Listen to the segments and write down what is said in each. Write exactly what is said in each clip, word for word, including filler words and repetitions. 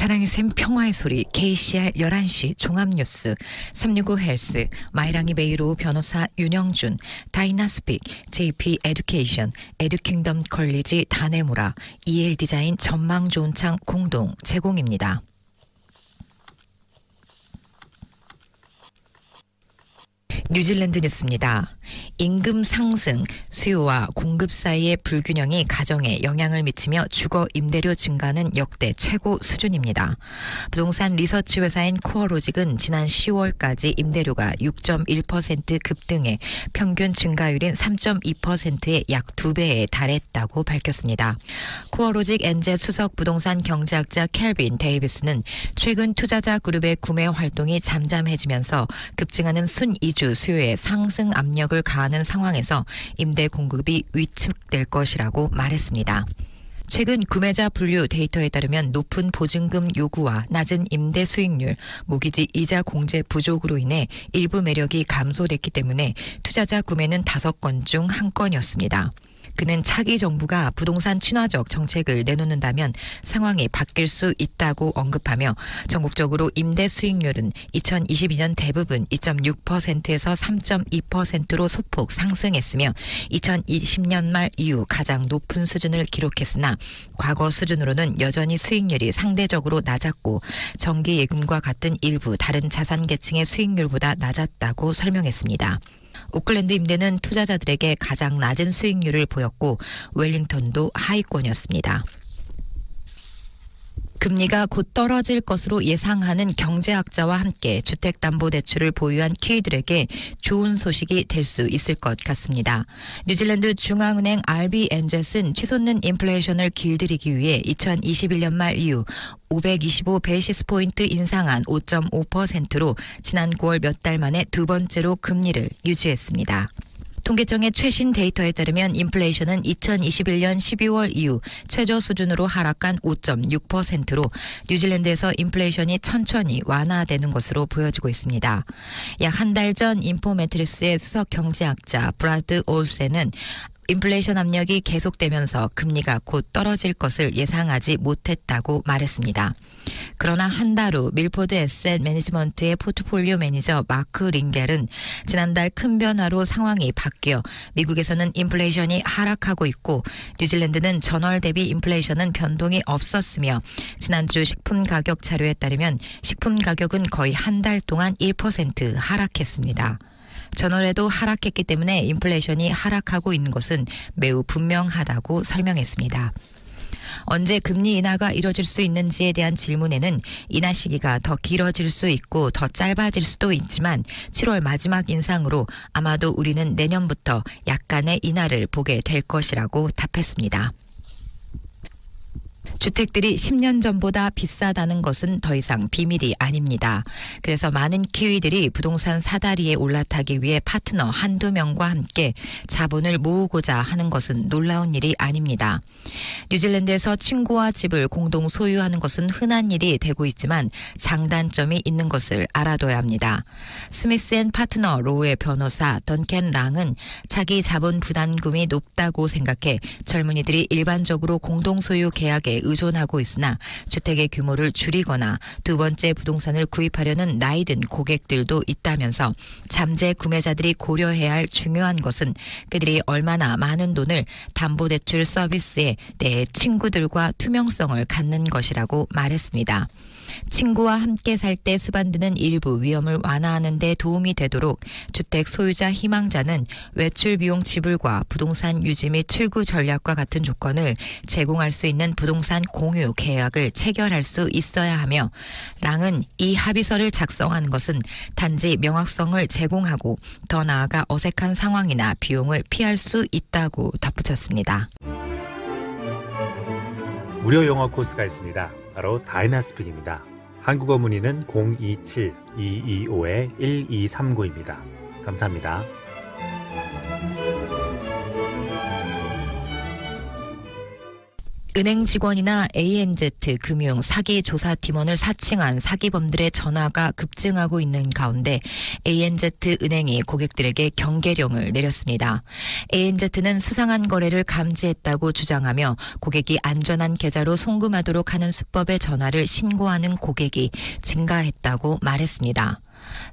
사랑의 샘 평화의 소리 케이씨알 열한 시 종합뉴스 삼육오 헬스 마이랑이 베이로우 변호사 윤영준 다이나스픽 제이피 에듀케이션 에듀킹덤 컬리지 다네모라 이엘 디자인 전망 좋은 창 공동 제공입니다. 뉴질랜드 뉴스입니다. 임금 상승, 수요와 공급 사이의 불균형이 가정에 영향을 미치며 주거 임대료 증가는 역대 최고 수준입니다. 부동산 리서치 회사인 코어로직은 지난 시월까지 임대료가 육 점 일 퍼센트 급등해 평균 증가율인 삼 점 이 퍼센트의 약 두 배에 달했다고 밝혔습니다. 코어로직 엔제 수석 부동산 경제학자 켈빈 데이비스는 최근 투자자 그룹의 구매 활동이 잠잠해지면서 급증하는 순이주 수요의 상승 압력을 가하는 상황에서 임대 공급이 위축될 것이라고 말했습니다. 최근 구매자 분류 데이터에 따르면 높은 보증금 요구와 낮은 임대 수익률, 모기지 이자 공제 부족으로 인해 일부 매력이 감소됐기 때문에 투자자 구매는 다섯 건 중 한 건이었습니다. 그는 차기 정부가 부동산 친화적 정책을 내놓는다면 상황이 바뀔 수 있다고 언급하며 전국적으로 임대 수익률은 이천이십이 년 대부분 이 점 육 퍼센트에서 삼 점 이 퍼센트로 소폭 상승했으며 이천이십 년 말 이후 가장 높은 수준을 기록했으나 과거 수준으로는 여전히 수익률이 상대적으로 낮았고 정기 예금과 같은 일부 다른 자산 계층의 수익률보다 낮았다고 설명했습니다. 오클랜드 임대는 투자자들에게 가장 낮은 수익률을 보였고 웰링턴도 하위권이었습니다. 금리가 곧 떨어질 것으로 예상하는 경제학자와 함께 주택담보대출을 보유한 키위들에게 좋은 소식이 될 수 있을 것 같습니다. 뉴질랜드 중앙은행 알비엔젯은 치솟는 인플레이션을 길들이기 위해 이천이십일 년 말 이후 오백이십오 베이시스 포인트 인상한 오 점 오 퍼센트로 지난 구월 몇 달 만에 두 번째로 금리를 유지했습니다. 통계청의 최신 데이터에 따르면 인플레이션은 이천이십일 년 십이월 이후 최저 수준으로 하락한 오 점 육 퍼센트로 뉴질랜드에서 인플레이션이 천천히 완화되는 것으로 보여지고 있습니다. 약 한 달 전 인포매트리스의 수석 경제학자 브라드 올센은 인플레이션 압력이 계속되면서 금리가 곧 떨어질 것을 예상하지 못했다고 말했습니다. 그러나 한 달 후 밀포드 에셋 매니지먼트의 포트폴리오 매니저 마크 링겔은 지난달 큰 변화로 상황이 바뀌어 미국에서는 인플레이션이 하락하고 있고 뉴질랜드는 전월 대비 인플레이션은 변동이 없었으며 지난주 식품 가격 자료에 따르면 식품 가격은 거의 한 달 동안 일 퍼센트 하락했습니다. 전월에도 하락했기 때문에 인플레이션이 하락하고 있는 것은 매우 분명하다고 설명했습니다. 언제 금리 인하가 이뤄질 수 있는지에 대한 질문에는 인하 시기가 더 길어질 수 있고 더 짧아질 수도 있지만 칠월 마지막 인상으로 아마도 우리는 내년부터 약간의 인하를 보게 될 것이라고 답했습니다. 주택들이 십 년 전보다 비싸다는 것은 더 이상 비밀이 아닙니다. 그래서 많은 키위들이 부동산 사다리에 올라타기 위해 파트너 한두 명과 함께 자본을 모으고자 하는 것은 놀라운 일이 아닙니다. 뉴질랜드에서 친구와 집을 공동 소유하는 것은 흔한 일이 되고 있지만 장단점이 있는 것을 알아둬야 합니다. 스미스 앤 파트너 로우의 변호사 던켄 랑은 자기 자본 부담금이 높다고 생각해 젊은이들이 일반적으로 공동 소유 계약에 의존하고 있으나 주택의 규모를 줄이거나 두 번째 부동산을 구입하려는 나이든 고객들도 있다면서 잠재 구매자들이 고려해야 할 중요한 것은 그들이 얼마나 많은 돈을 담보대출 서비스에 내 친구들과 투명성을 갖는 것이라고 말했습니다. 친구와 함께 살 때 수반드는 일부 위험을 완화하는 데 도움이 되도록 주택 소유자 희망자는 외출 비용 지불과 부동산 유지 및 출구 전략과 같은 조건을 제공할 수 있는 부동산 공유 계약을 체결할 수 있어야 하며 랑은 이 합의서를 작성하는 것은 단지 명확성을 제공하고 더 나아가 어색한 상황이나 비용을 피할 수 있다고 덧붙였습니다. 무료 영어 코스가 있습니다. 바로 다이나스픽입니다. 한국어 문의는 공이칠 이이오 일이삼구입니다. 감사합니다. 은행 직원이나 에이엔지 금융 사기 조사 팀원을 사칭한 사기범들의 전화가 급증하고 있는 가운데 에이엔지 은행이 고객들에게 경계령을 내렸습니다. 에이엔지는 수상한 거래를 감지했다고 주장하며 고객이 안전한 계좌로 송금하도록 하는 수법의 전화를 신고하는 고객이 증가했다고 말했습니다.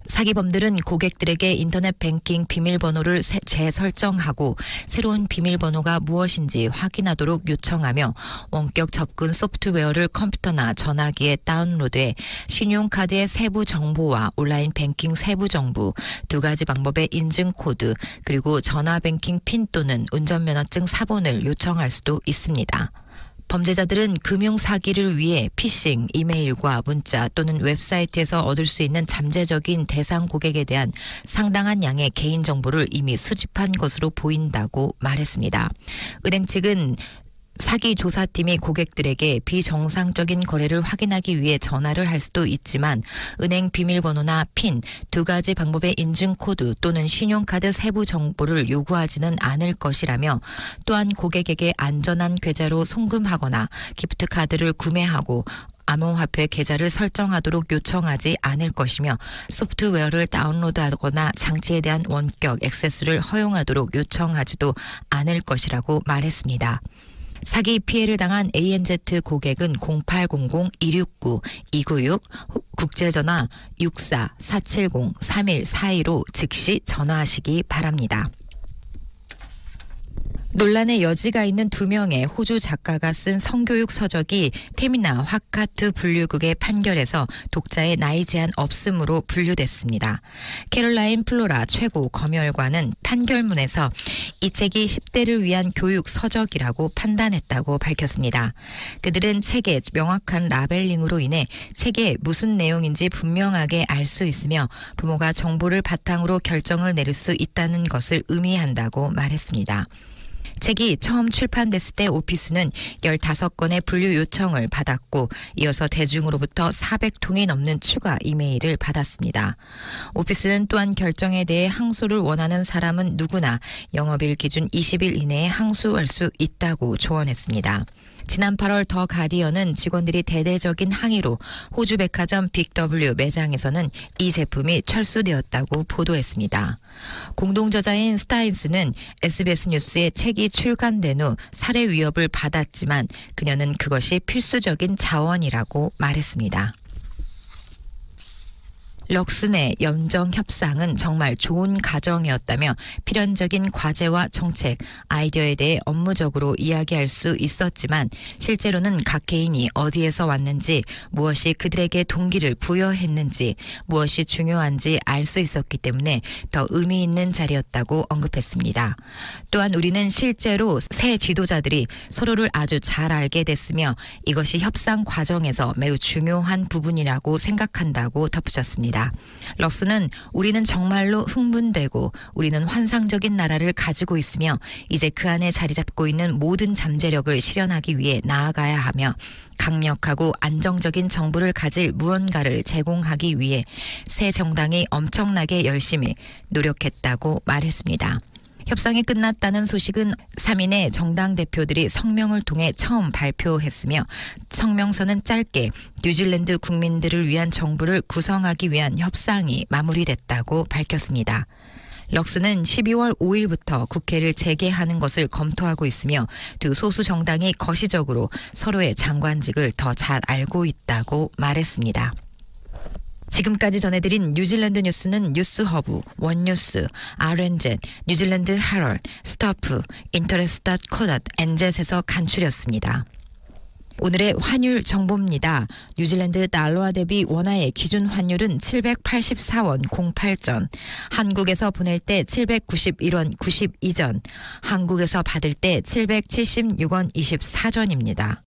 사기범들은 고객들에게 인터넷 뱅킹 비밀번호를 재설정하고 새로운 비밀번호가 무엇인지 확인하도록 요청하며 원격 접근 소프트웨어를 컴퓨터나 전화기에 다운로드해 신용카드의 세부 정보와 온라인 뱅킹 세부 정보, 두 가지 방법의 인증 코드, 그리고 전화 뱅킹 핀 또는 운전면허증 사본을 요청할 수도 있습니다. 범죄자들은 금융 사기를 위해 피싱, 이메일과 문자 또는 웹사이트에서 얻을 수 있는 잠재적인 대상 고객에 대한 상당한 양의 개인정보를 이미 수집한 것으로 보인다고 말했습니다. 은행 측은 사기 조사팀이 고객들에게 비정상적인 거래를 확인하기 위해 전화를 할 수도 있지만 은행 비밀번호나 핀, 두 가지 방법의 인증코드 또는 신용카드 세부 정보를 요구하지는 않을 것이라며 또한 고객에게 안전한 계좌로 송금하거나 기프트카드를 구매하고 암호화폐 계좌를 설정하도록 요청하지 않을 것이며 소프트웨어를 다운로드하거나 장치에 대한 원격 액세스를 허용하도록 요청하지도 않을 것이라고 말했습니다. 사기 피해를 당한 에이엔지 고객은 공팔공공 이육구 이구육 국제전화 육사 사칠공 삼일사이로 즉시 전화하시기 바랍니다. 논란의 여지가 있는 두 명의 호주 작가가 쓴 성교육 서적이 테미나 화카트 분류국의 판결에서 독자의 나이 제한 없음으로 분류됐습니다. 캐롤라인 플로라 최고 검열관은 판결문에서 이 책이 십 대를 위한 교육 서적이라고 판단했다고 밝혔습니다. 그들은 책의 명확한 라벨링으로 인해 책의 무슨 내용인지 분명하게 알 수 있으며 부모가 정보를 바탕으로 결정을 내릴 수 있다는 것을 의미한다고 말했습니다. 책이 처음 출판됐을 때 오피스는 열다섯 건의 분류 요청을 받았고 이어서 대중으로부터 사백 통이 넘는 추가 이메일을 받았습니다. 오피스는 또한 결정에 대해 항소를 원하는 사람은 누구나 영업일 기준 이십 일 이내에 항소할 수 있다고 조언했습니다. 지난 팔월 더 가디언은 직원들이 대대적인 항의로 호주 백화점 빅 더블유 매장에서는 이 제품이 철수되었다고 보도했습니다. 공동저자인 스타인스는 에스비에스 뉴스에 책이 출간된 후 살해 위협을 받았지만 그녀는 그것이 필수적인 자원이라고 말했습니다. 럭슨의 연정 협상은 정말 좋은 가정이었다며 필연적인 과제와 정책, 아이디어에 대해 업무적으로 이야기할 수 있었지만 실제로는 각 개인이 어디에서 왔는지, 무엇이 그들에게 동기를 부여했는지, 무엇이 중요한지 알 수 있었기 때문에 더 의미 있는 자리였다고 언급했습니다. 또한 우리는 실제로 새 지도자들이 서로를 아주 잘 알게 됐으며 이것이 협상 과정에서 매우 중요한 부분이라고 생각한다고 덧붙였습니다. 럭스는 우리는 정말로 흥분되고 우리는 환상적인 나라를 가지고 있으며 이제 그 안에 자리 잡고 있는 모든 잠재력을 실현하기 위해 나아가야 하며 강력하고 안정적인 정부를 가질 무언가를 제공하기 위해 새 정당이 엄청나게 열심히 노력했다고 말했습니다. 협상이 끝났다는 소식은 삼 인의 정당 대표들이 성명을 통해 처음 발표했으며 성명서는 짧게 뉴질랜드 국민들을 위한 정부를 구성하기 위한 협상이 마무리됐다고 밝혔습니다. 럭스는 십이월 오일부터 국회를 재개하는 것을 검토하고 있으며 두 소수 정당이 거시적으로 서로의 장관직을 더 잘 알고 있다고 말했습니다. 지금까지 전해드린 뉴질랜드 뉴스는 뉴스허브, 원 뉴스, 알엔지, 뉴질랜드 헤럴드, 스타프, 인터레스트 닷 코 닷 엔지에서 간추렸습니다. 오늘의 환율 정보입니다. 뉴질랜드 달러와 대비 원화의 기준 환율은 칠백팔십사원 공팔전, 한국에서 보낼 때 칠백구십일원 구십이전, 한국에서 받을 때 칠백칠십육원 이십사전입니다.